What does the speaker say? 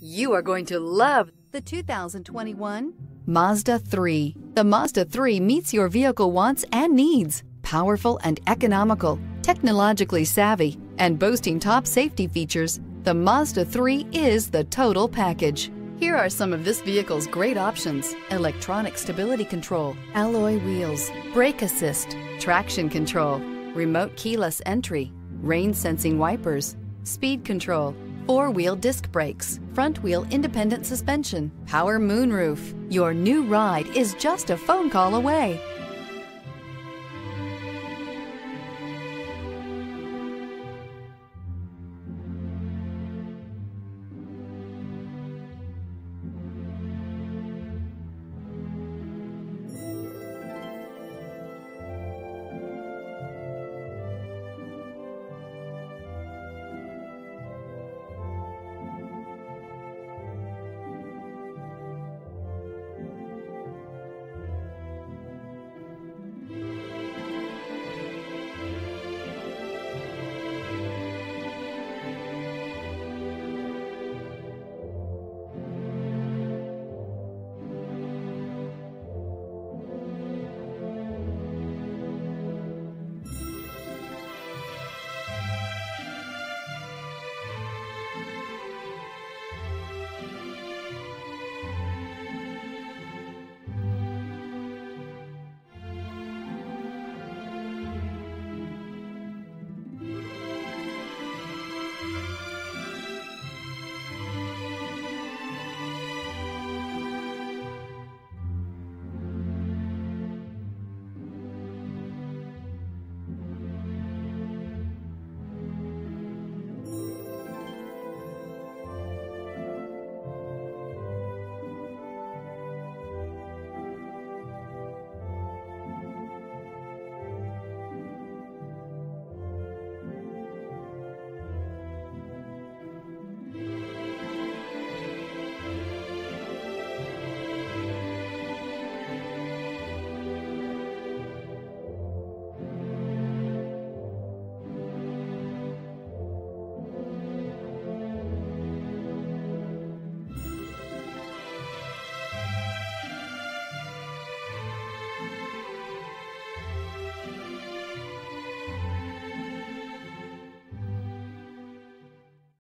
You are going to love the 2021 Mazda 3. The Mazda 3 meets your vehicle wants and needs. Powerful and economical, technologically savvy, and boasting top safety features, the Mazda 3 is the total package. Here are some of this vehicle's great options: electronic stability control, alloy wheels, brake assist, traction control, remote keyless entry, rain sensing wipers, speed control, four-wheel disc brakes, front-wheel independent suspension, power moonroof. Your new ride is just a phone call away.